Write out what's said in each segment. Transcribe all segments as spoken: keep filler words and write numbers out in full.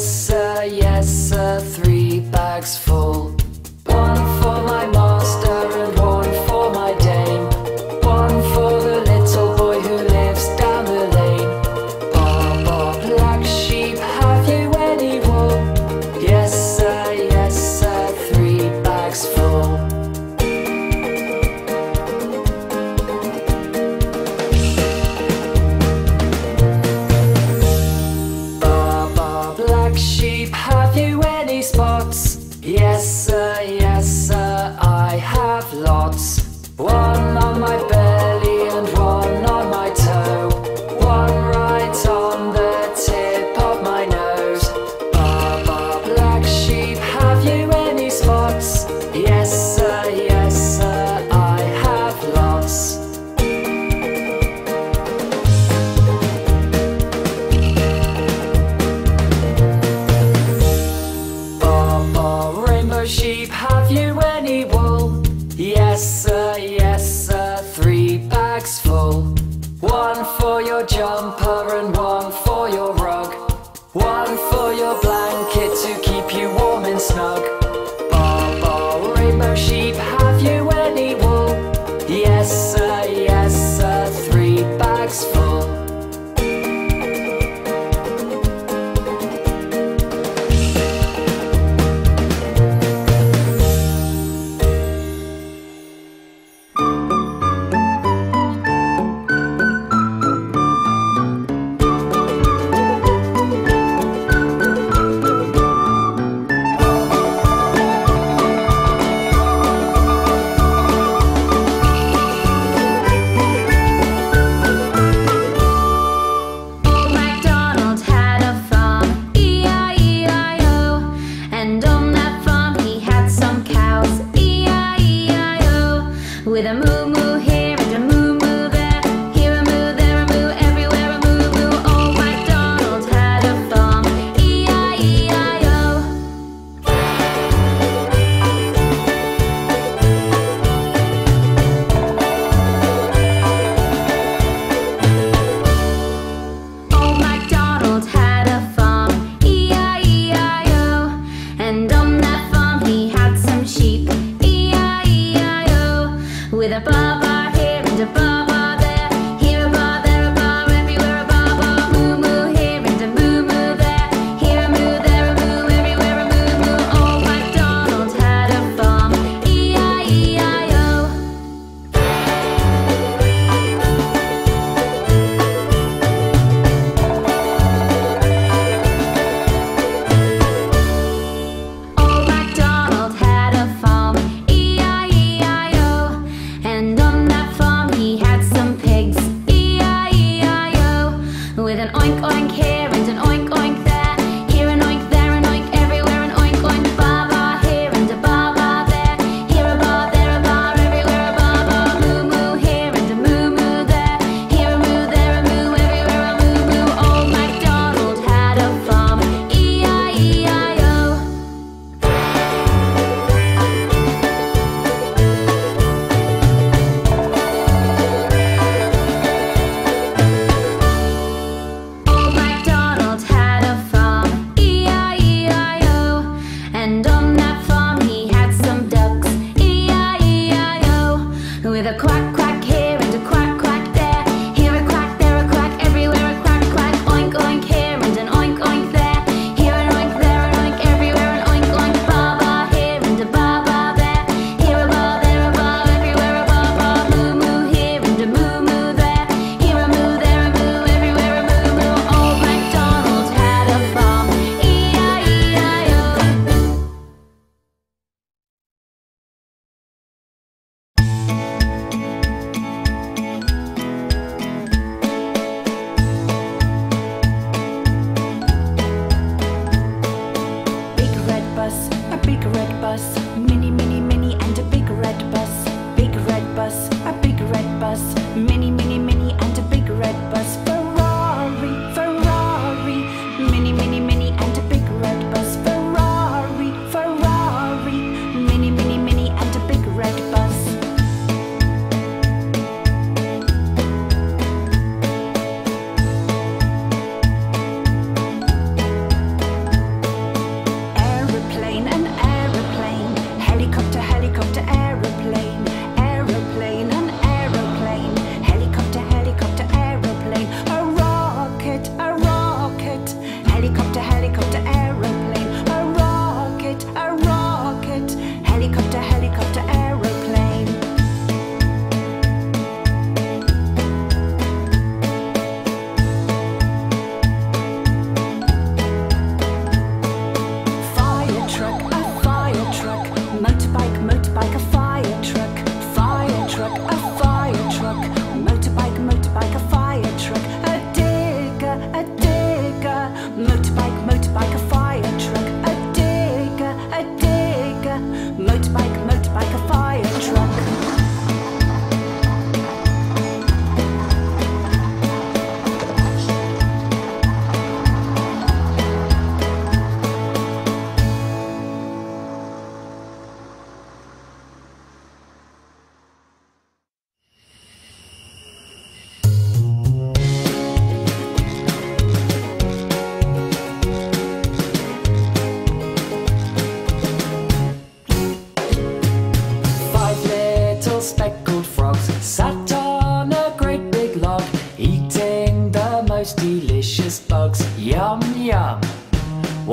Yes sir, yes sir, three bags full. One for my master and one for my dame. One for the little boy who lives down the lane. Bob, Bob, black sheep, have you any wool? Yes sir, yes sir, three bags full. Bob, Bob, black sheep, have you any spots? Yes sir, yes sir, I have lots. One on my belly and one on my toe, one right on the tip of my nose. Ba ba black sheep, have you any spots? Yes sir, yes sir, I have lots. Ba ba rainbow sheep, have you any wool? Yes sir, yes sir, three bags full. One for your jumper and one for your rug. One for your blanket to keep you warm and snug. Ba ba rainbow sheep, have you any wool? Yes sir, yes sir, three bags full.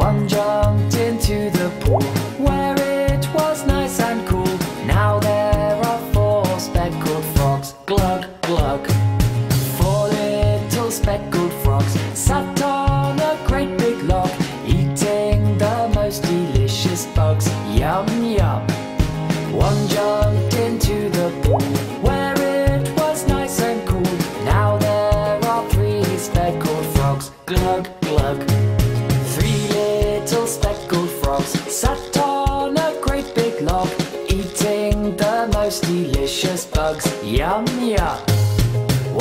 One jumped into the pool where it was nice and cool. Now there are four speckled frogs, glug glug. Four little speckled frogs sat on a great big log, eating the most delicious bugs. Yum yum. One jumped into the pool where it was nice and cool. Now there are three speckled frogs, glug glug. Three little speckled frogs sat on a great big log, eating the most delicious bugs. Yum yum.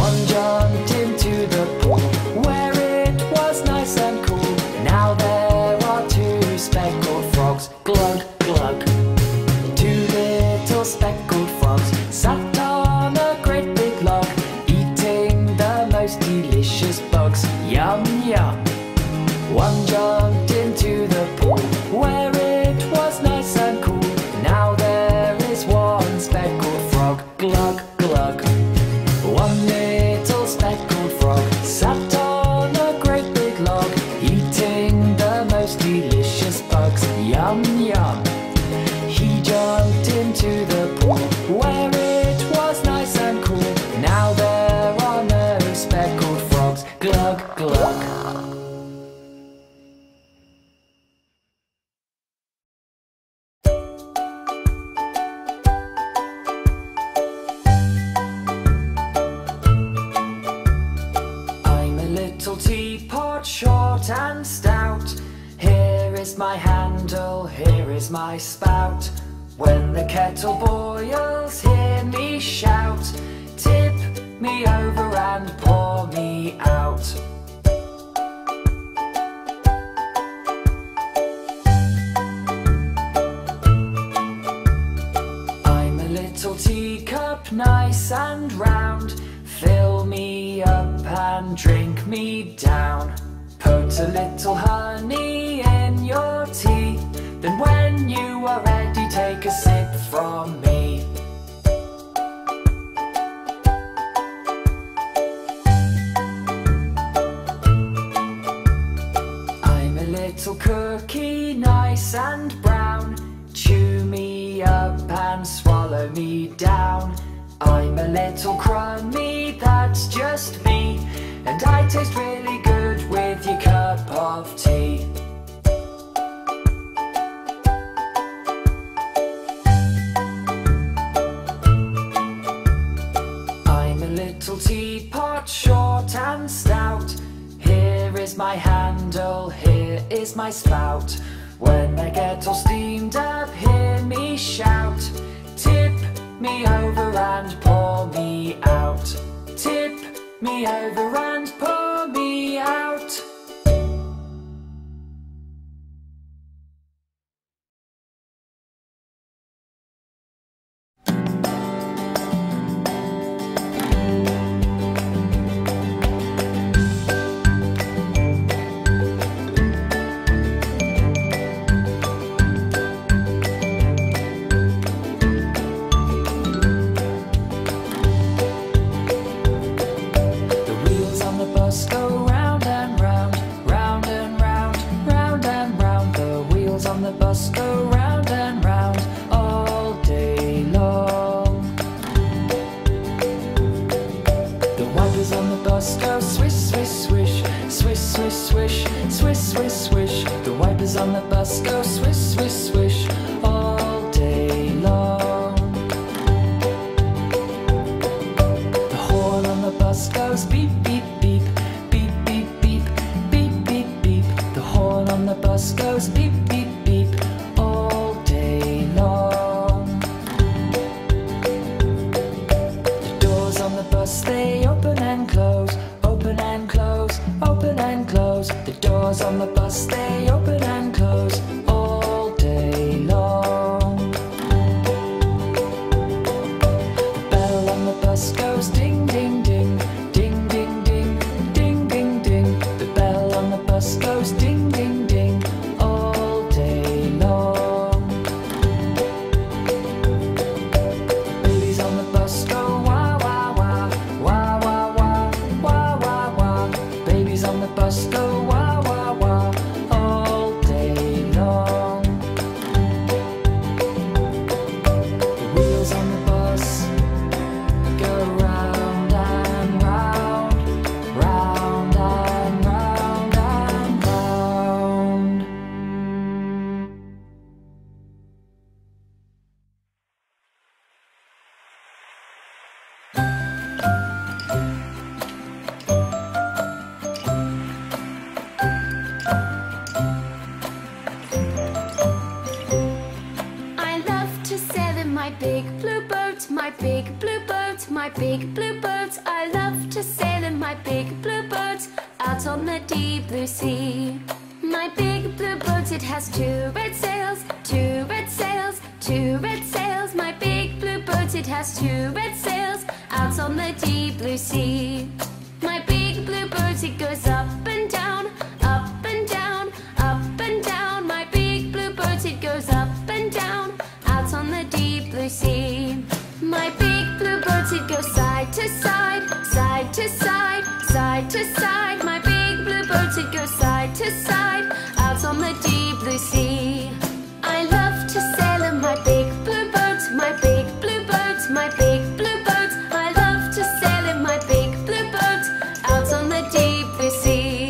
One jumped into the pool where it was nice and cool. Now there are two speckled frogs, glug glug. Speckled frogs sat on a great big log, eating the most delicious bugs. Yum yum. One jumped into the pool where it was nice and cool. Now there is one speckled frog, glug glug. One little speckled frog sat on a great big log, eating the most delicious bugs. Yum yum. He jumped into the pool where it was nice and cool. Now there are no speckled frogs, glug glug. I'm a little teapot, short and stout. Here is my handle, here is my spout. When the kettle boils, hear me shout. Tip me over and pour me out. I'm a little teacup, nice and round. Fill me up and drink me down. Put a little honey in your tea. Then when you are ready, take a sip from me. I'm a little cookie, nice and brown. Chew me up and swallow me down. I'm a little crummy, that's just me. And I taste really good with your cup of tea. Teapot, short and stout. Here is my handle, here is my spout. When I get all steamed up, hear me shout. Tip me over and pour me out. Tip me over and pour me out. Goes ding ding ding all day. big blue boat, my big blue boat. I love to sail in my big blue boat, out on the deep blue sea. My big blue boat, it has two red sails, two red sails, two red sails. My big blue boat, it has two red sails, out on the deep blue sea. My big blue boat, it goes up and down, up and down, up and down. My big blue boat, it goes up and down, out on the deep blue sea. My big blue boat, it goes side to side, side to side, side to side. My big blue boat, it goes side to side, out on the deep blue sea. I love to sail in my big blue boat, my big blue boat, my big blue boat. I love to sail in my big blue boat, out on the deep blue sea.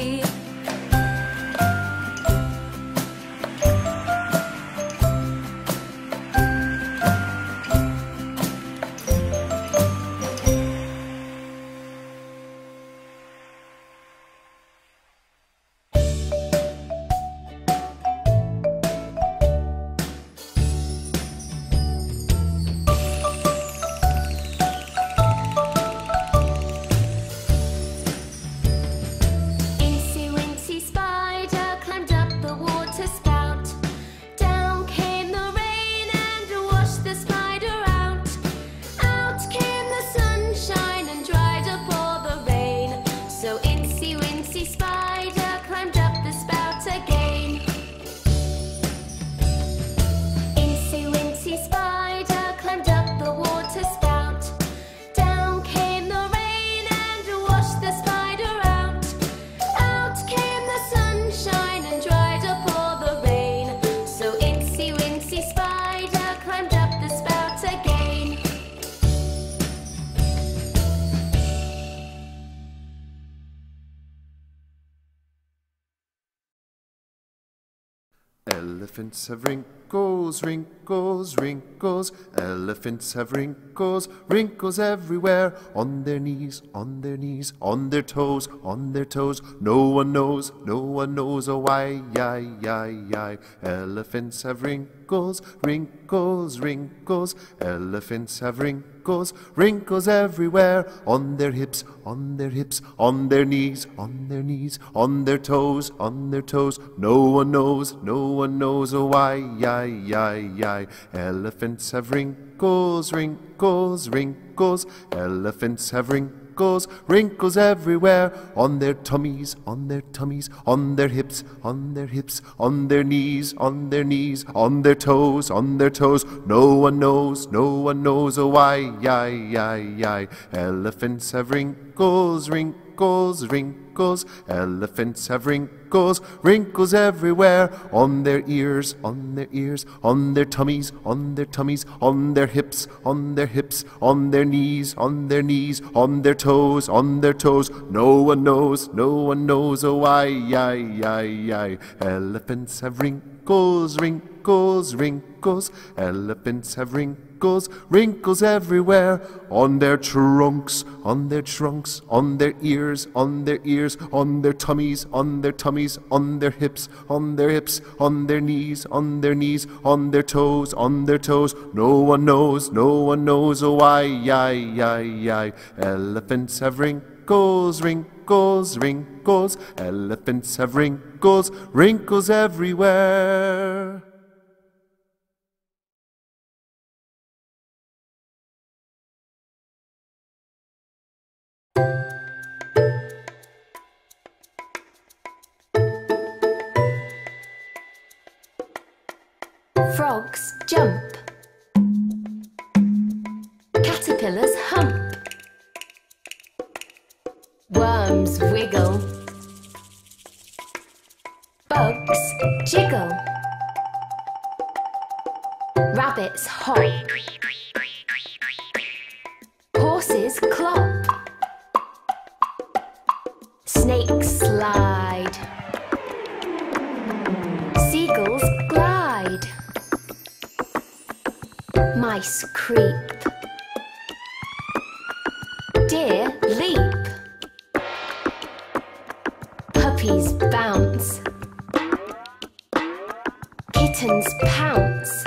Elephants have wrinkles, wrinkles, wrinkles. Elephants have wrinkles, wrinkles everywhere. On their knees, on their knees, on their toes, on their toes. No one knows, no one knows, oh why, yi, yi, yi. Elephants have wrinkles, wrinkles, wrinkles. Elephants have wrinkles, wrinkles everywhere. On their hips, on their hips, on their knees, on their knees, on their toes, on their toes. No one knows, no one knows, oh why, yi, yi, yi. Elephants have wrinkles, wrinkles, wrinkles. Elephants have wrinkles, wrinkles everywhere. On their tummies, on their tummies, on their hips, on their hips, on their knees, on their knees, on their toes, on their toes. No one knows, no one knows, oh why, yi, yi, yi. Elephants have wrinkles, wrinkles, wrinkles. Elephants have wrinkles, wrinkles everywhere. On their ears, on their ears, on their tummies, on their tummies, on their hips, on their hips, on their knees, on their knees, on their toes, on their toes. No one knows, no one knows, oh why, yi, yi, yi. Elephants have wrinkles, wrinkles, wrinkles. Elephants have wrinkles, wrinkles everywhere. On their trunks, on their trunks, on their ears, on their ears, on their tummies, on their tummies, on their hips, on their hips, on their knees, on their knees, on their toes, on their toes. No one knows, no one knows, oh why, yi, yi, yi. Elephants have wrinkles, wrinkles, wrinkles. Elephants have wrinkles, wrinkles everywhere. Frogs jump, caterpillars hump, worms wiggle, bugs jiggle, rabbits hop, horses clop, snakes slide, seagulls glide, mice creep, deer leap, puppies bounce, kittens pounce,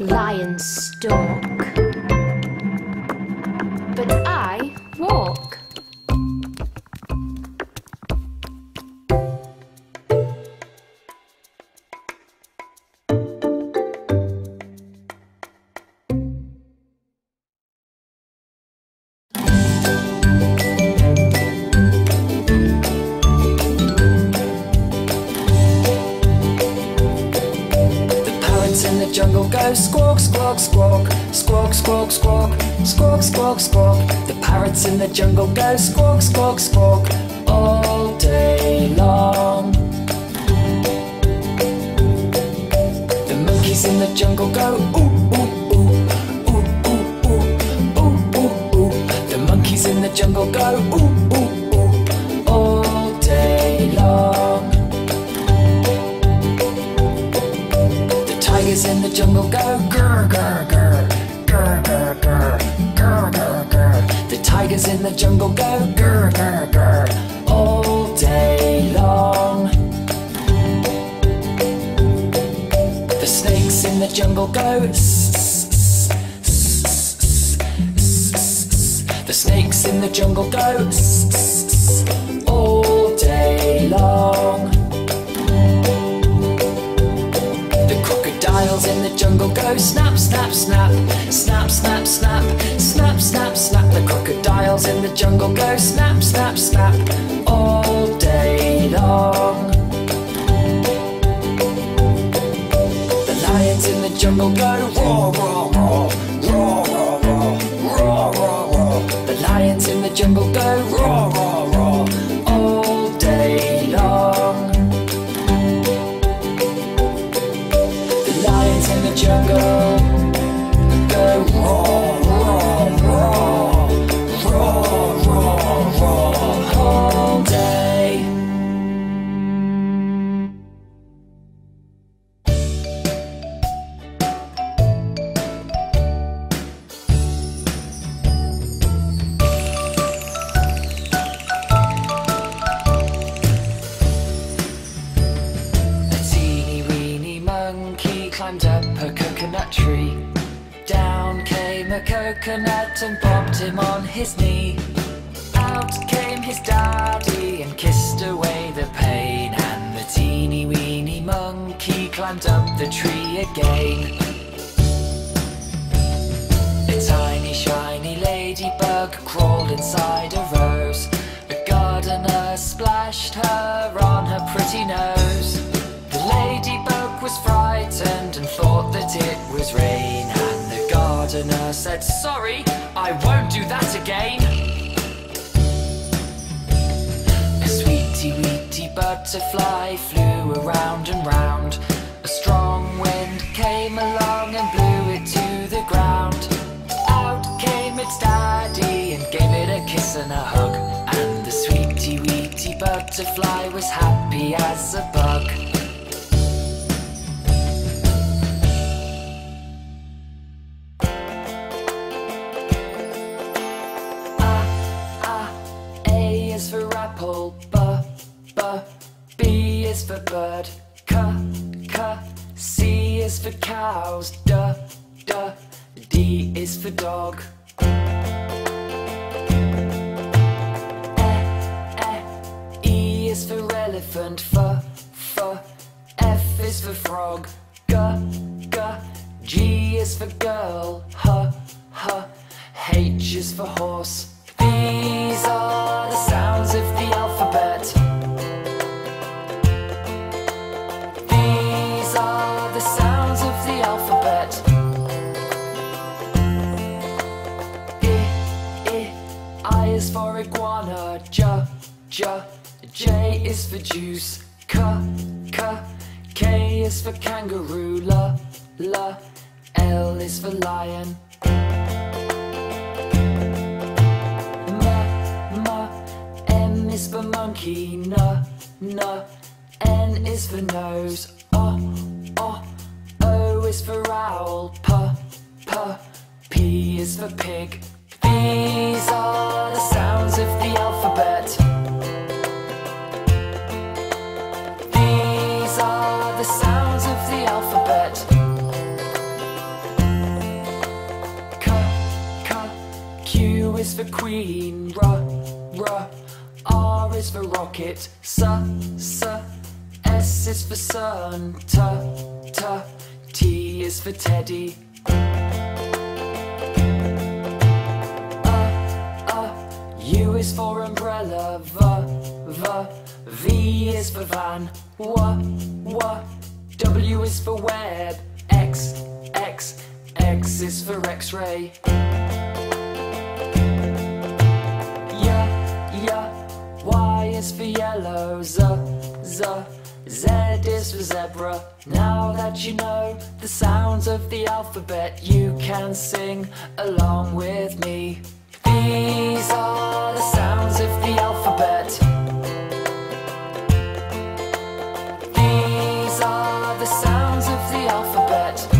Lion stalk, but I walk. Squawk, squawk, squawk, squawk, squawk, squawk, squawk, squawk, squawk. The parrots in the jungle go squawk, squawk, squawk all day long. The monkeys in the jungle go ooh, ooh, ooh, ooh, ooh, ooh, ooh, ooh, ooh. The monkeys in the jungle go ooh, ooh, ooh all day long. Tigers in the jungle go grr grr grr grr grr grr grr grr grr. The tigers in the jungle go grr grr grr all day long. The snakes in the jungle go sss sss sss. The snakes in the jungle go sss sss all day long. In the jungle go snap, snap, snap, snap, snap, snap, snap, snap, snap. The crocodiles in the jungle go snap, snap, snap all day long. The lions in the jungle go roar, roar, roar, roar, roar, roar, roar, roar, roar. The lions in the jungle go roar, roar, roar all day long. Jungle go roar, roar, roar, roar, roar, roar all day. A teeny weeny monkey climbed up a coconut tree. Down came a coconut and bobbed him on his knee. Out came his daddy and kissed away the pain, and the teeny weeny monkey climbed up the tree again. A tiny shiny ladybug crawled inside a rose. The gardener splashed her on her pretty nose. The ladybug was frightened and thought that it was rain, and the gardener said, "Sorry, I won't do that again." A sweetie weetie butterfly flew around and round. A strong wind came along and blew it to the ground. Out came its daddy and gave it a kiss and a hug, and the sweetie weetie butterfly was happy as a bug. For bird, c, c, C is for cows, d, d, D is for dog, e, e, E is for elephant, f, f, F is for frog, g, g, G is for girl, h, h, H is for horse. These are the sounds of the alphabet. Are the sounds of the alphabet. I, I, I is for iguana. J, J, J is for juice. K, K, K is for kangaroo. L, L, L is for lion. M, M, M is for monkey. N, N, N is for nose. O, O, O is for owl. P, P, P is for pig. These are the sounds of the alphabet. These are the sounds of the alphabet. queen. R, R, R is for rocket. S, S, S is for sun. T, T, T is for teddy. Uh, uh, U is for umbrella. V, V, V is for van. W, W, W is for web. X, X, X is for X-ray. Yeah, yeah. Y is for yellow. Z, Z, Z is for zebra. Now that you know the sounds of the alphabet, you can sing along with me. These are the sounds of the alphabet. These are the sounds of the alphabet.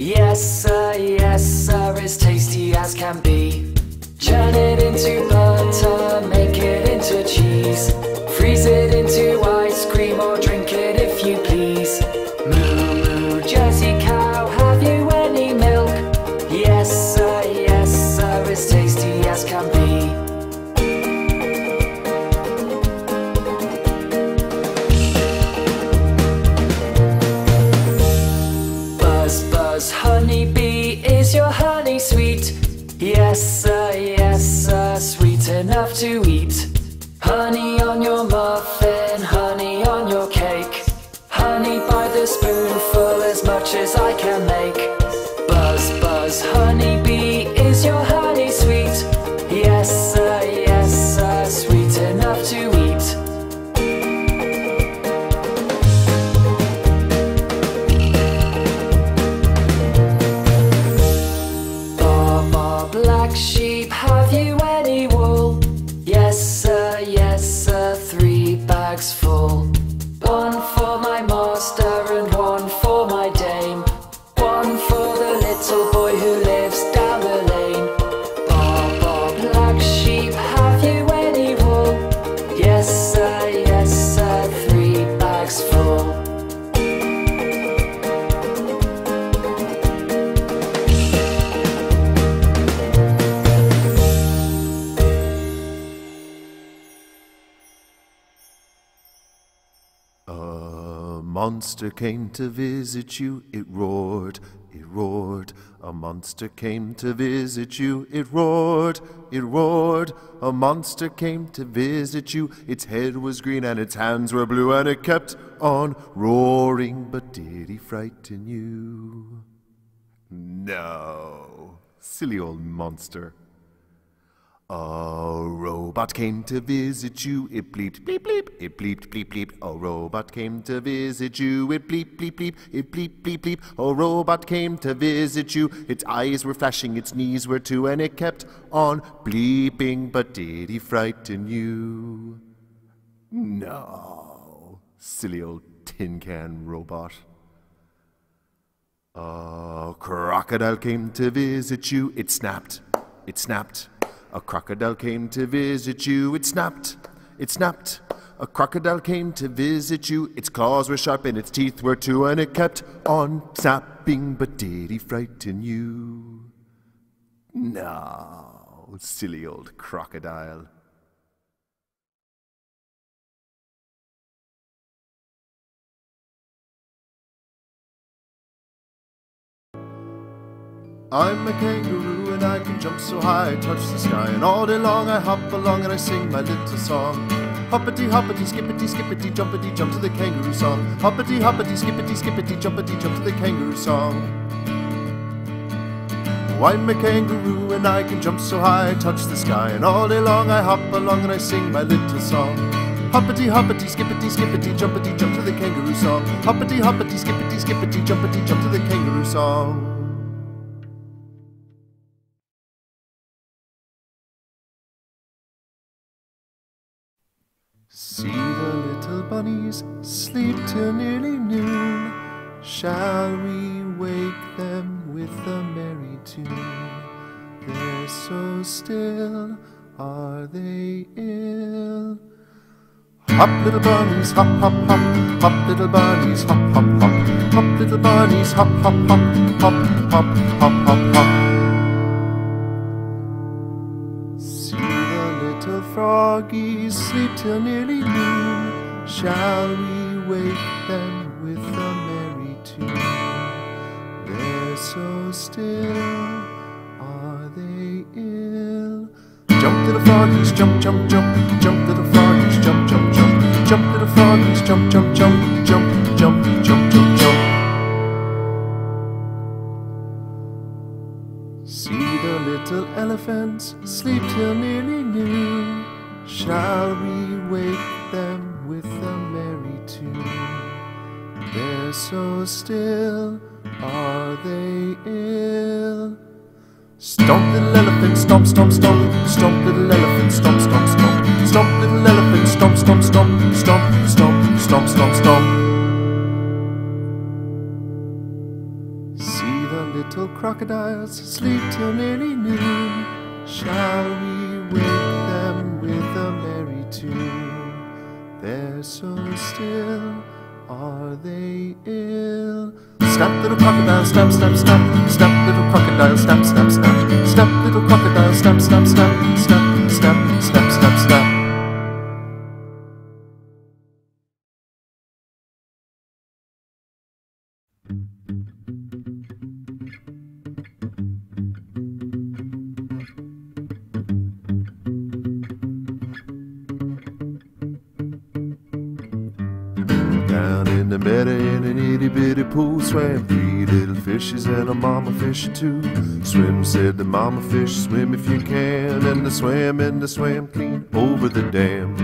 Yes, sir, yes, sir, as tasty as can be. monster came to visit you, it roared, it roared. A monster came to visit you, it roared, it roared. A monster came to visit you, its head was green and its hands were blue, and it kept on roaring. But did he frighten you? No, silly old monster. A robot came to visit you, it bleeped, bleep, bleep, it bleeped, bleep, bleep. A robot came to visit you, it bleep, bleep, bleep, it bleep, bleep, bleep. A robot came to visit you, its eyes were flashing, its knees were too, and it kept on bleeping. But did he frighten you? No, silly old tin can robot. A crocodile came to visit you, it snapped, it snapped. A crocodile came to visit you, it snapped, it snapped. A crocodile came to visit you, its claws were sharp and its teeth were too, and it kept on snapping. But did he frighten you? No, silly old crocodile. I'm a kangaroo and I can jump so high I touch the sky, and all day long I hop along and I sing my little song. Hoppity hoppity skippity skippity jumpity jump to the kangaroo song. Hoppity hoppity skippity skippity jumpity jump to the kangaroo song. Oh, I'm a kangaroo and I can jump so high I touch the sky, and all day long I hop along and I sing my little song. Hoppity hoppity skippity skippity jumpity jump to the kangaroo song. Hoppity hoppity skippity skippity jumpity jump to the kangaroo song. See the little bunnies sleep till nearly noon. Shall we wake them with a merry tune? They're so still, are they ill? Hop little bunnies, hop hop hop. Hop little bunnies, hop hop hop. Hop little bunnies, hop hop hop. Hop hop hop hop hop. See the little froggies sleep till nearly noon. Shall we wake them with a merry tune? They're so still, are they ill? Jump little froggies, jump jump jump. Jump little froggies, jump jump jump. Jump little froggies, jump jump jump. Jump jump jump jump jump. See the little elephants sleep till nearly noon. Shall we wake them with a merry tune? They're so still, are they ill? Stomp little elephant, stomp, stomp, stomp. Stomp little elephant, stomp, stomp, stomp. Stomp little elephant, stomp, stomp, stomp. Stomp, stomp, stomp, stomp, stomp. Little crocodiles sleep till nearly noon. Shall we wake them with a merry tune? They're so still, are they ill? Snap little crocodile, snap, snap, snap. Snap little crocodile, snap, snap, snap. Snap little crocodile, snap, snap, snap. Snap, snap, snap, snap, snap. In the meadow in an itty bitty pool swam three little fishes and a mama fish too. Swim, said the mama fish, swim if you can. And they swam and they swam clean over the dam.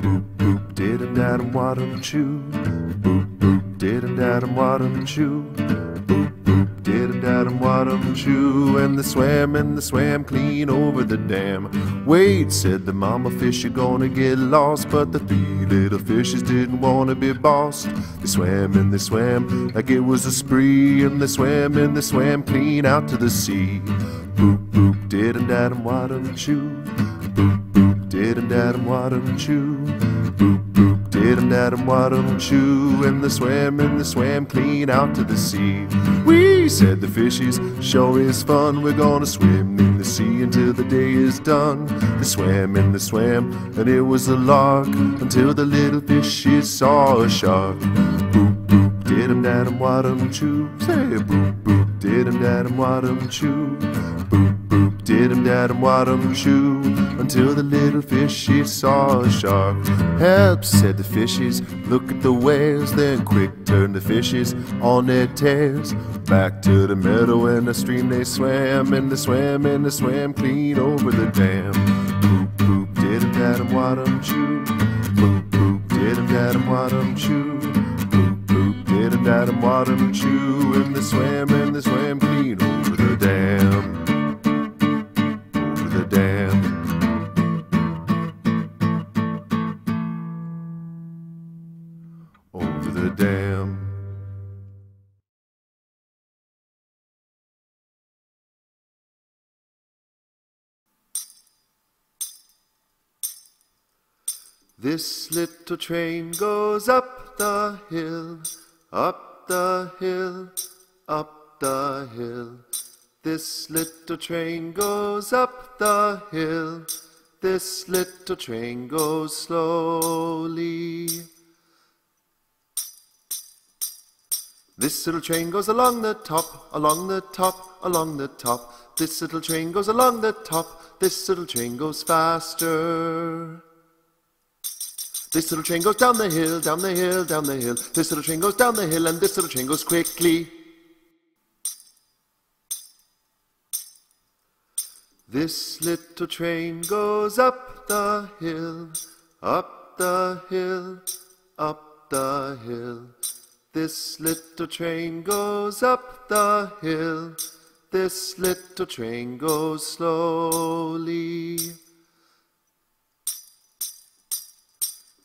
Boop boop didum dadum wadum choo. Boop boop didum dadum wadum choo. Boop boop didum dadum wadum choo. And they swam and they swam clean over the dam. Wait, said the mama fish, you're gonna get lost. But the three little fishes didn't wanna be bossed. They swam and they swam like it was a spree, and they swam and they swam clean out to the sea. Boop boop didum dadum wadum choo. Boop boop didum dadum wadum choo. Boop boop didum dadum wadum choo. And they swam and they swam clean out to the sea. Wee, said the fishes, sure is fun. We're gonna swim in the sea until the day is done. They swam and they swam, and it was a lark, until the little fishes saw a shark. Boop boop didum dadum wadum choo. Say boop boop didum dadum wadum choo. Boop boop didum dadum wadum choo. Until the little fishes saw a shark. Help, said the fishes, look at the whales. Then quick turned the fishes on their tails. Back to the meadow and the stream they swam. And they swam and they swam clean over the dam. Boop boop didum dadum wadum choo. Boop boop didum dadum wadum choo. Didum dadum wadum choo, and they swam and they swam clean over the dam, over the dam. Over the dam. This little train goes up the hill. Up the hill, up the hill. This little train goes up the hill. This little train goes slowly. This little train goes along the top, along the top, along the top. This little train goes along the top. This little train goes faster. This little train goes down the hill, down the hill, down the hill. This little train goes down the hill, and this little train goes quickly. This little train goes up the hill, up the hill, up the hill. This little train goes up the hill. This little train goes slowly.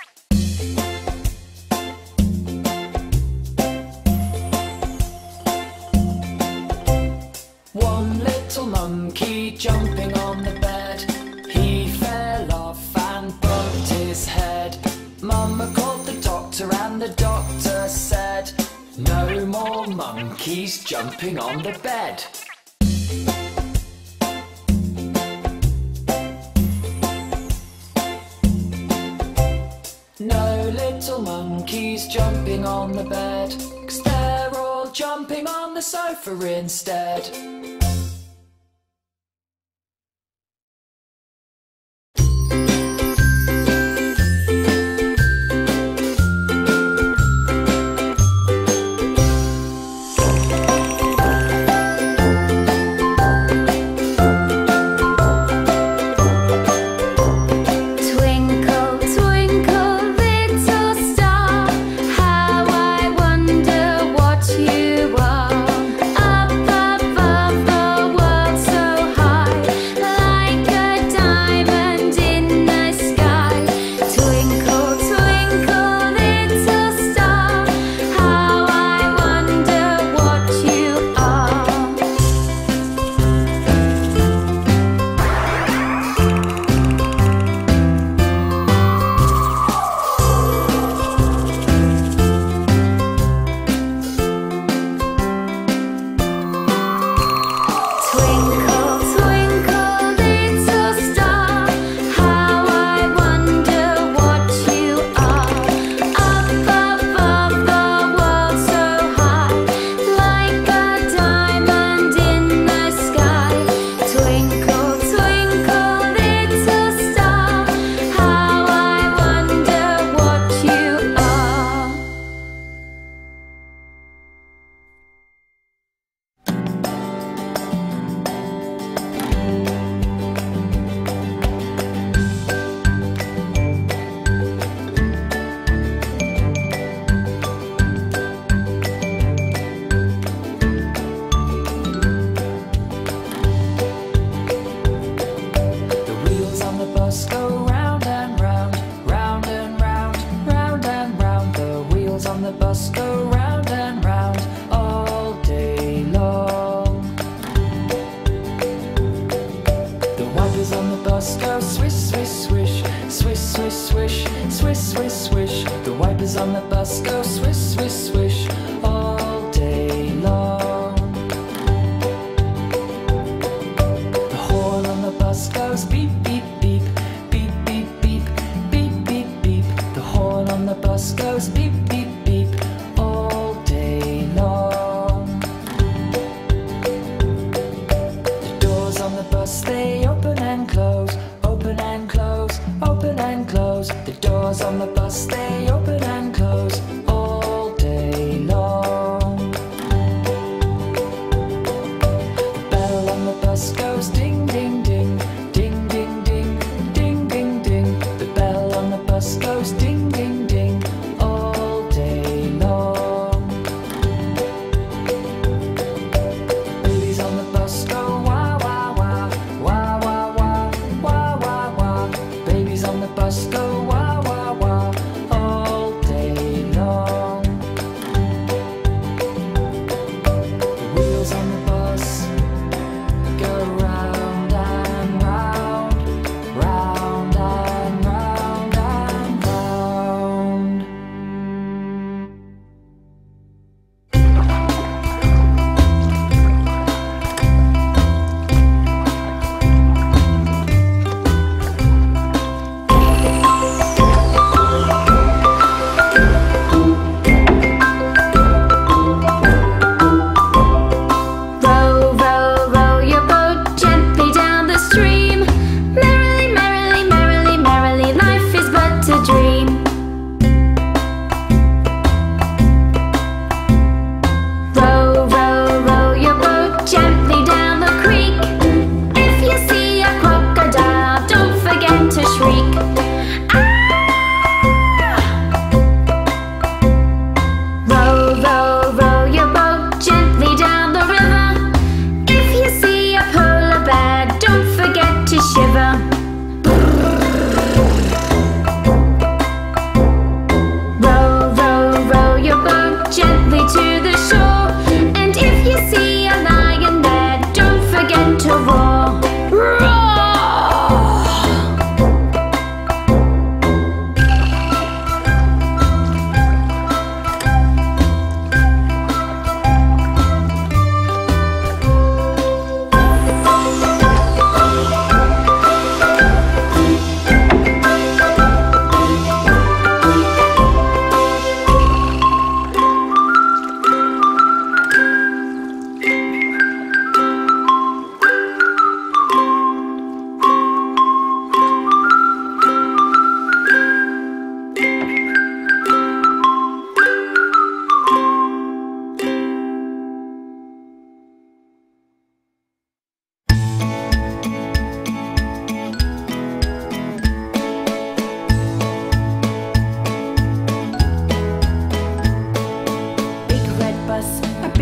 One little monkey jumping on the bed, he fell off and bumped his head. Mama called and the doctor said, no more monkeys jumping on the bed. No little monkeys jumping on the bed, 'cause they're all jumping on the sofa instead. Above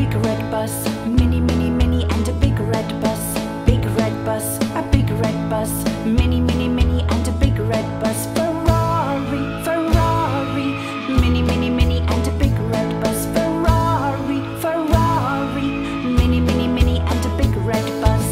big red bus. Minnie, Minnie, Minnie and a big red bus. Big red bus, a big red bus. Minnie, Minnie, Minnie and a big red bus. Ferrari, Ferrari. Minnie, Minnie, Minnie and a big red bus. Ferrari, Ferrari. Minnie, Minnie, Minnie and a big red bus.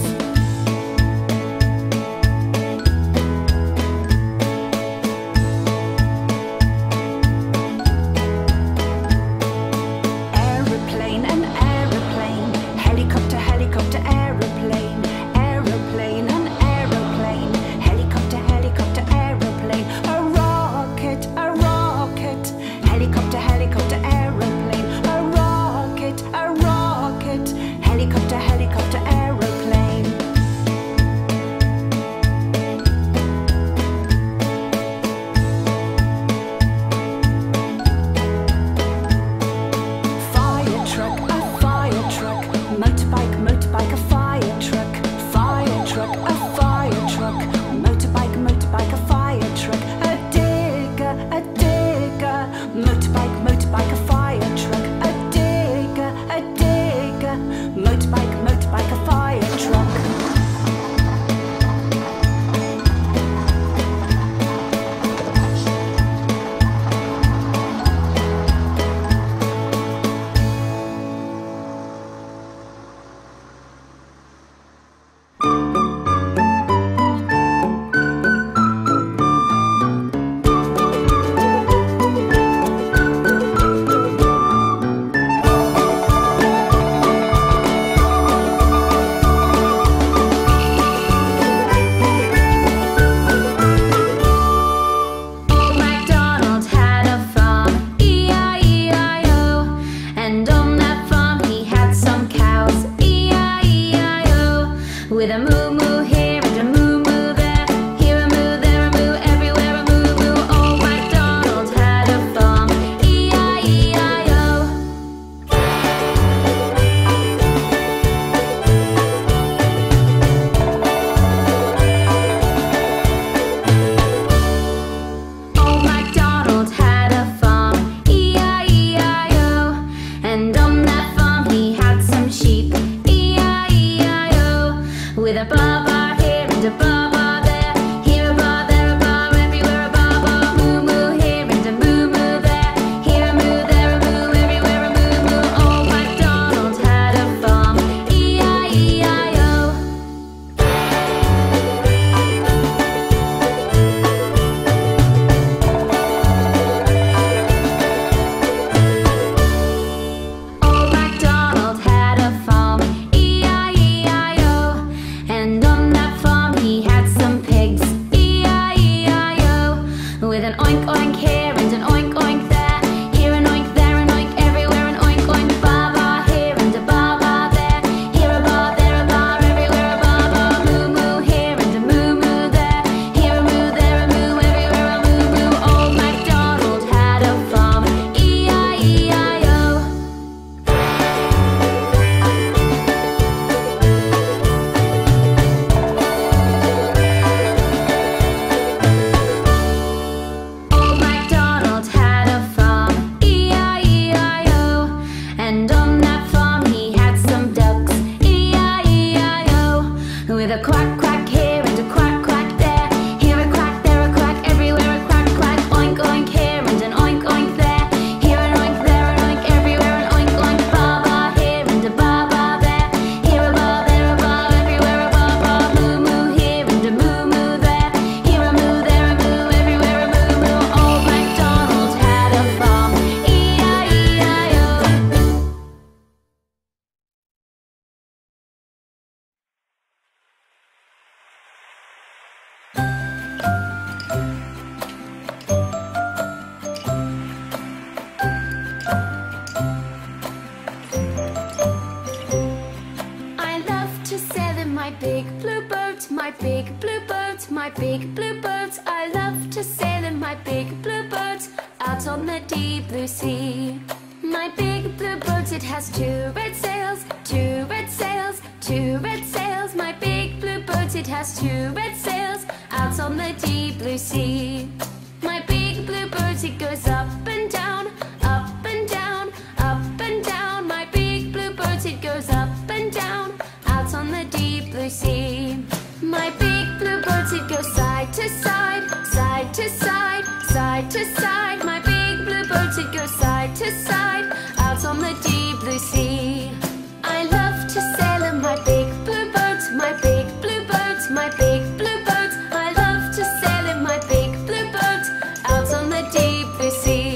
Up and down, up and down, my big blue boat. to side, side to side, side to side. My big blue boat, it goes side to side, out on the deep blue sea. I love to sail in my big blue boat, my big blue boat, my big blue boat. I love to sail in my big blue boat, out on the deep blue sea.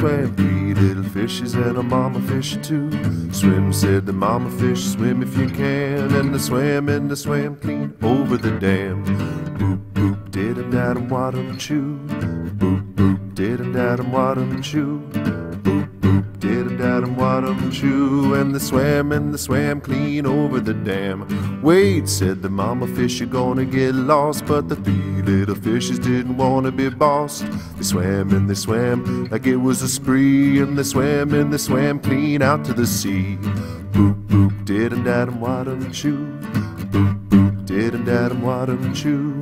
Swam three little fishes and a mama fish too. Swim, said the mama fish, swim if you can. And they swam and they swam clean over the dam. Boop boop didum dadum wadum choo. Boop boop didum dadum wadum choo. Boop boop didum dadum wadum choo. And they swam and they swam clean over the dam. Wait, said the mama fish, you're gonna get lost. But the three little fishes didn't wanna be bossed. They swam and they swam like it was a spree. And they swam and they swam clean out to the sea. Boop boop didum dadum wadum choo. Boop boop didum dadum wadum choo.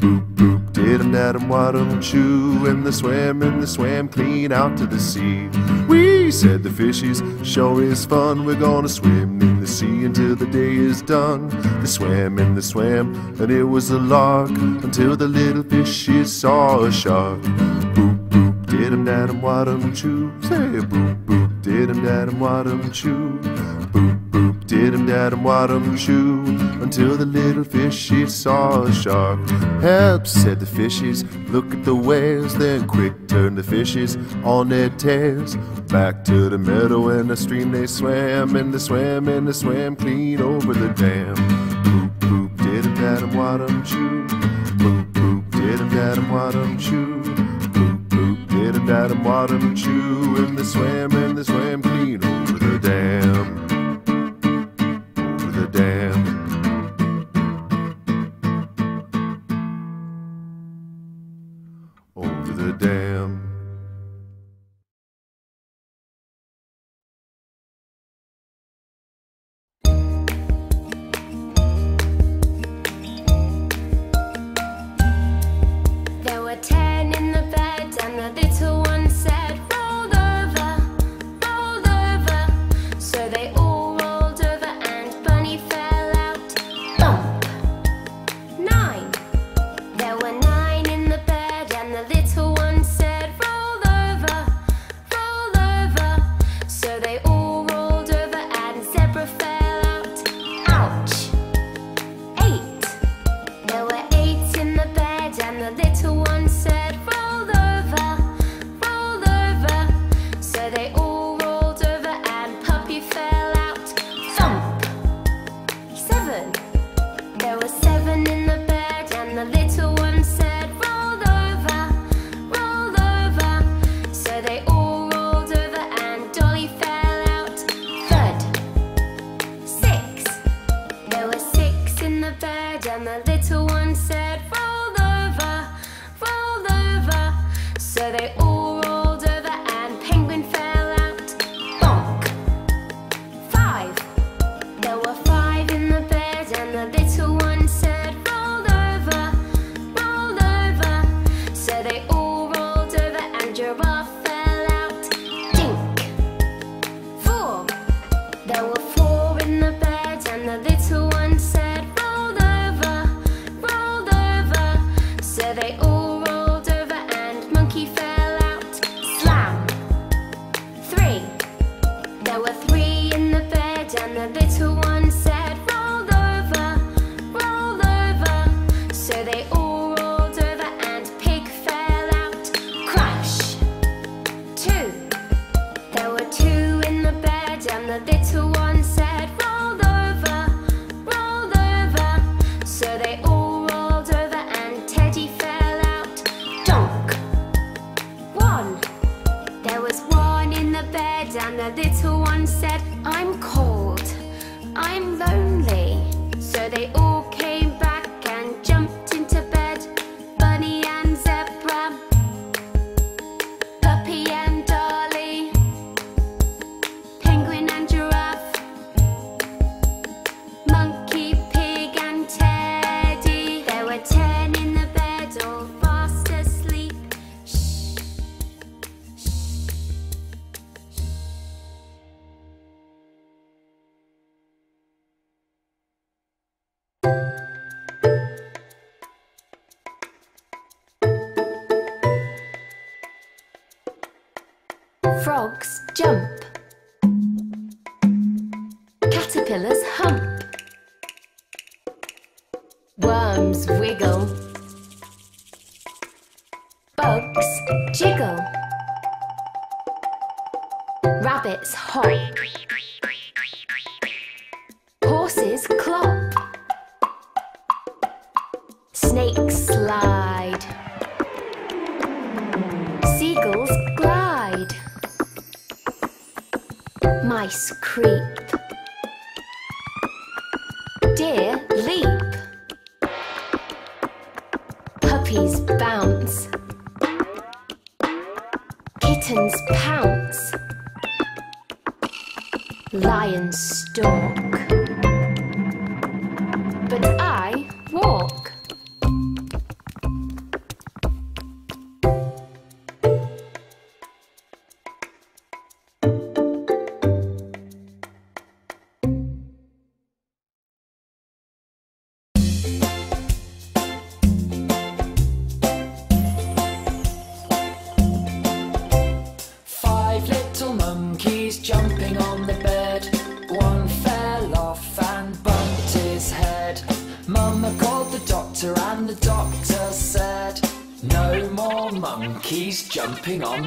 Boop boop didum dadum wadum choo. And they swam and they swam clean out to the sea. Wee, said the fishes, sure is fun. We're gonna swim in the sea until the day is done. They swam and they swam, and it was a lark, until the little fishes saw a shark. Boop boop didum dadum wadum choo. Say boop boop didum dadum wadum choo. Boop boop didum dadum wadum choo. Until the little fishes saw a shark. Help, said the fishes, look at the whales. Then quick turned the fishes on their tails. Back to the meadow and the stream they swam. And they swam and they swam clean over the dam. Boop boop didum dadum wadum choo. Boop boop didum dadum wadum choo. Boop boop didum dadum wadum choo. And they swam and they swam clean over the dam. Over the dam. They head, and the little one said, roll over, roll over. So they all rolled over and Penguin fell out. Bonk! Five! There were five in the bed, and the little one said, roll over, roll over. So they all rolled over and Giraffe fell out. Dink! Four! There were four in the bed, and the little one said, they all rolled over and Monkey fell out. Slam! Three! There were three in the bed, and the little one said, roll over, roll over. So they all rolled over and Pig fell out. Crash! Two! There were two in the bed, and the little one said, roll over, roll over. So they all and the little one said, I'm cold, I'm lonely. So they all came back and jumped into bed. Bunny and Zebra, Puppy and Dolly, Penguin and Giraffe, Monkey, Pig and Teddy. There were ten in the bed, all fast asleep. Shh. Frogs jump, caterpillars hump, worms wiggle, bugs jiggle, rabbits hop, horses clop, snakes slide, seagulls glide, mice creep, deer leap, puppies bounce, kittens pounce, lions stalk, but I walk. Monkeys jumping on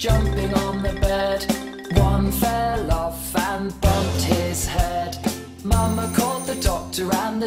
Jumping on the bed, one fell off and bumped his head. Mama called the doctor and the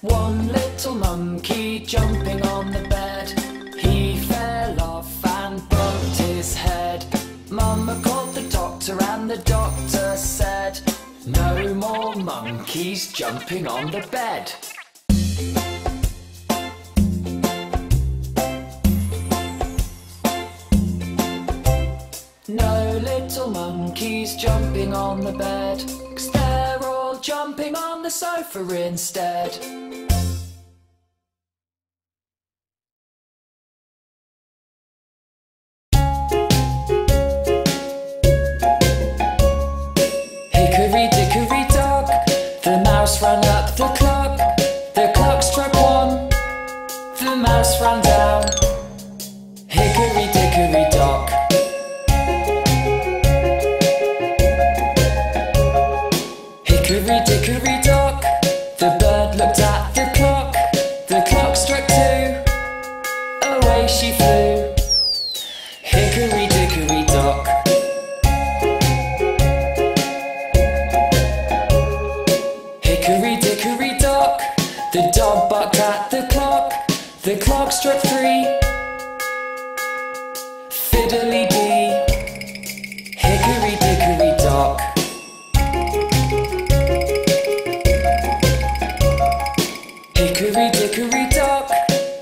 One little monkey jumping on the bed, he fell off and bumped his head. Mama called the doctor and the doctor said, no more monkeys jumping on the bed. No little monkeys jumping on the bed, 'cause they're all jumping on the sofa instead. Hickory dickory dock, the mouse ran up the clock. The clock struck one, the mouse ran down. Hickory dickory dock. Hickory dickory dock, the bird looked at the clock. The clock struck two, away she flew. Hickory dickory dock. Hickory dickory dock, the dog barked at the clock. The clock struck three, fiddly-dee. Hickory dickory dock. Hickory dickory dock,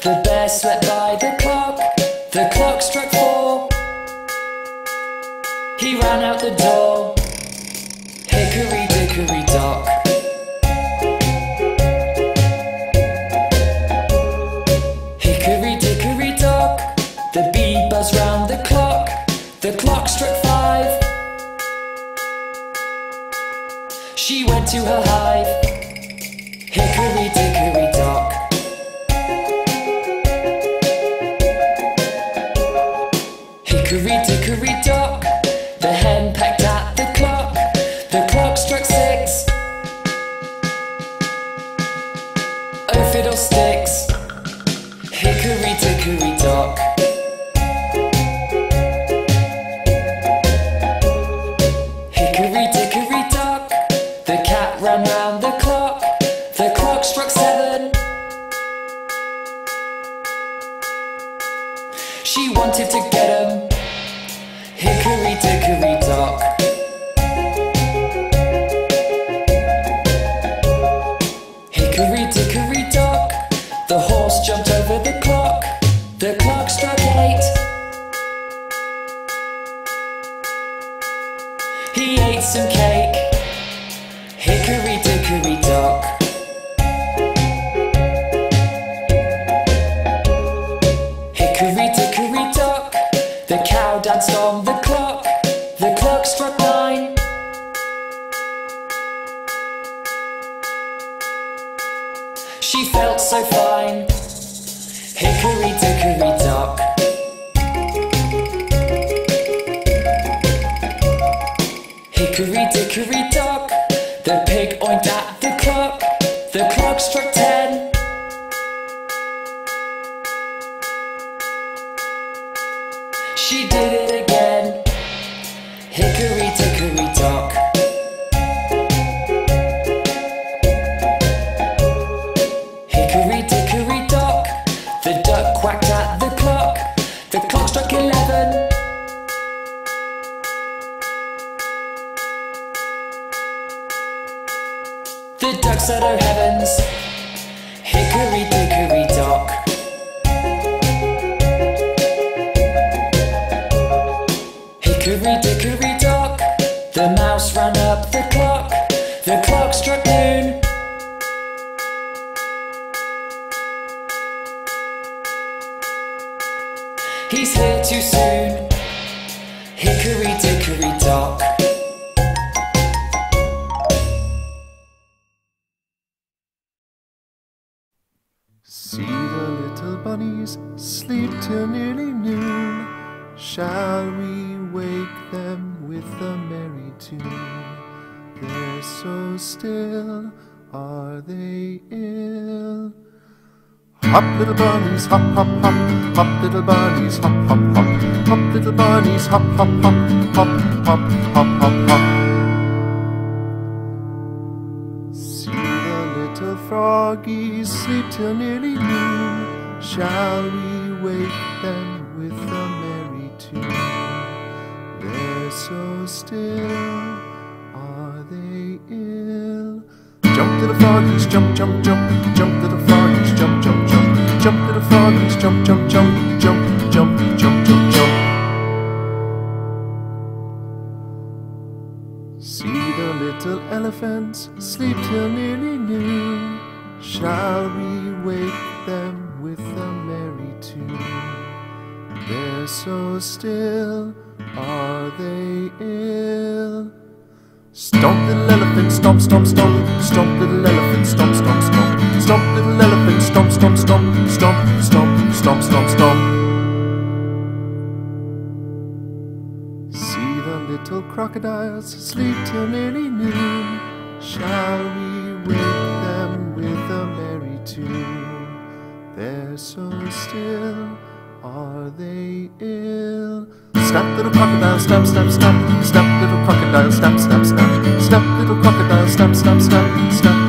the bear slept by the clock. The clock struck four, he ran out the door. Hickory dickory dock. Hickory dickory dock, the bee buzzed round the clock. The clock struck five, she went to her hive. Hickory dickory dock. Hickory dickory dock, the hen pecked at the clock. The clock struck six, oh fiddlesticks. Hickory dickory dock. Hickory dickory dock, the cat ran round the clock. The clock struck seven, she wanted to get him. Hickory dickory dock. Hickory dickory dock, the horse jumped over the clock. The clock struck eight, he ate some cake. Hickory dickory dock. Hickory dickory dock, the cow danced on the clock. The clock struck nine, she felt so fine. Hickory dickory dock. Hickory dickory dock, the pig oinked at the clock. The clock struck ten, she did it again. Hickory dickory dock. Hickory dickory dock, the duck quacked at the clock. The clock struck eleven, the duck said, oh heavens. Hickory dickory dock. Hickory dickory dock, the mouse ran up the clock. The clock struck noon, he's here too soon. Hickory dickory dock. See the little bunnies sleep till nearly noon. Shall we wake them with a merry tune? They're so still, are they ill? Hop little bunnies, hop hop hop, hop little bunnies, hop hop hop, hop little bunnies, hop hop hop, hop hop hop hop hop. See the little froggies sleep till nearly noon. Shall we wake them with a merry tune? They're so still, are they ill? Jump little froggies, jump, jump, jump. Jump little froggies, jump, jump, jump. Jump little froggies, jump, jump, jump. Jump, jump, jump, jump, jump. elephants sleep till nearly noon. Shall we wake them with a merry tune? They're so still, are they ill? Stomp little elephant, stomp, stomp, stomp. Stomp little elephant, stomp, stomp, stomp. Stomp little elephant, stomp, stomp, stomp. Stomp, stomp, stomp, stomp, stomp. See the little crocodiles sleep till nearly noon. Shall we wake them with a merry tune? They're so still, are they ill? Snap little crocodile, snap, snap, snap. Snap little crocodile, snap, snap, snap. Snap little crocodile, snap, snap, snap. Snap.